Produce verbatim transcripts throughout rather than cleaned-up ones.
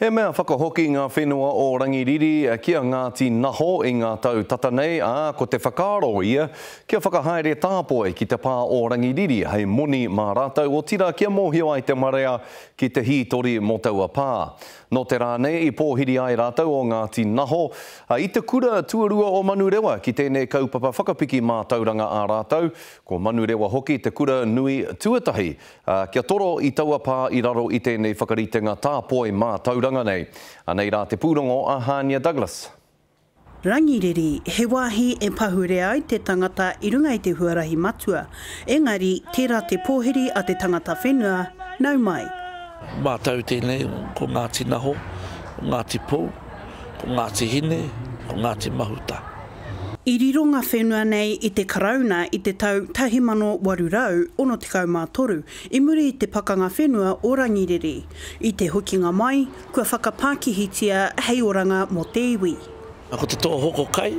He mea whakahoki ngā whenua o Rangiriri kia Ngāti Naho i ngā tau tata nei a ko te whakaaro ia kia whakahaere tāpoe ki te pā o Rangiriri hei moni mā rātau o tira kia mōhio ai te marea ki te hītori mō taua pā. Nō te rānei i pōhiri ai rātau o Ngāti Naho i te kura tuarua o Manurewa ki tēnei kaupapa whakapiki mā tauranga a rātau ko Manurewa hoki te kura nui tuatahi kia toro i taua pā i raro i tēnei whakaritenga tāpoe mā tauranga. Anei rā te pūrongo a Hania Douglas. Rangiriri, he wāhi e pahure ai te tangata i runga i te huarahi matua. Engari, tērā te pōhiri a te tangata whenua, nau mai. Mātau tēnei, ko Ngāti Naho, ko Ngāti Pou, ko Ngāti Hine, ko Ngāti Mahuta. I riro ngā whenua nei i te karauna i te tau tahimano warurau ono tekau mā toru, i muri i te pakanga whenua o Rangiriri. I te hokinga mai, kua whakapākihitia hei oranga mō te iwi. Ko te toa hoko kai,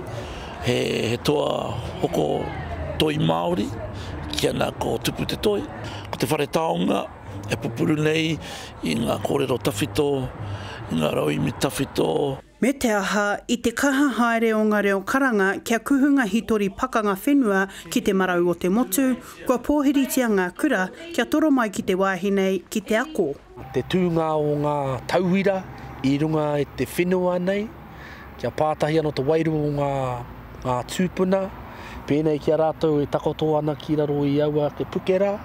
he, he toa hoko toi Māori, kia nā ko tupu te toi. Ko te whare taonga, e pupuru nei i ngā kōrero tawhito, i ngā rauimi tawhito. Me te aha, i te kaha haere o ngā reo karanga kia kuhunga hitori pakanga whenua ki te marau o te motu, kua pōhiritia ngā kura kia toro mai ki te wāhi nei ki te ako. Te tūnga o ngā tauira i runga e te whenua nei, kia pātahi anō te wairu o ngā, ngā tūpuna, pēnei kia rātou e takoto ana ki raro i aua te pukera.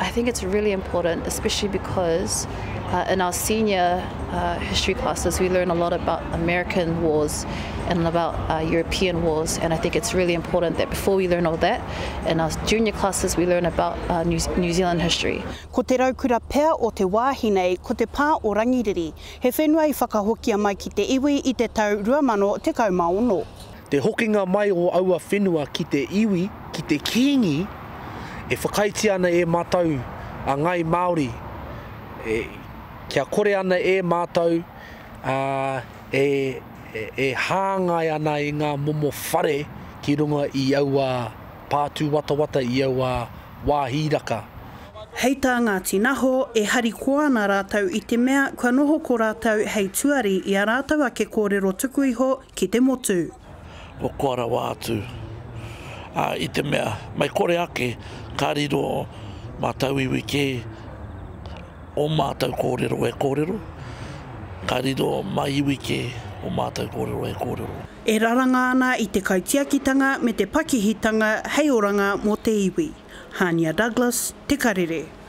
I think it's really important, especially because uh, in our senior uh, history classes we learn a lot about American wars and about uh, European wars, and I think it's really important that before we learn all that, in our junior classes we learn about uh, New, New Zealand history. Ko te raukura pea o te wāhi nei ko te pā o Rangiriri, he whenua i whakahokia mai ki te iwi i te tau two thousand and nineteen. Te hokinga mai o aua whenua ki te iwi, ki te kīngi, e whakaiti ana e mātau a ngai Māori, e, kia kore ana e mātau, uh, e, e, e hāngai ana e ngā momo whare ki runga i aua pātū watawata i aua wāhiraka. Hei tā Ngāti Naho e hari koana rātau i te mea, kua noho ko rātau hei tuari i a rātau ake kōrero tuku iho ki te motu. O koara wā atu. Uh, i te mea, mai kore ake, kāriro mātau iwi ke o mātau kōrero e kōrero, kāriro mai iwi ke o mātau kōrero e kōrero. E raranga ana i te kaitiakitanga me te pakihitanga hei oranga mō te iwi. Hania Douglas, Te Karere.